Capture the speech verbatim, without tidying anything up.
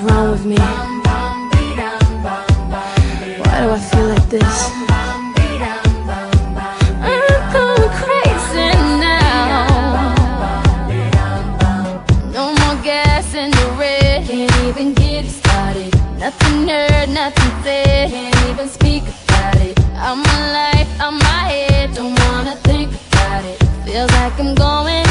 What's wrong with me? Why do I feel like this? I'm going crazy now. No more gas in the red. Can't even get it started. Nothing heard, nothing said. Can't even speak about it. I'm alive, I'm my head. Don't wanna think about it. Feels like I'm going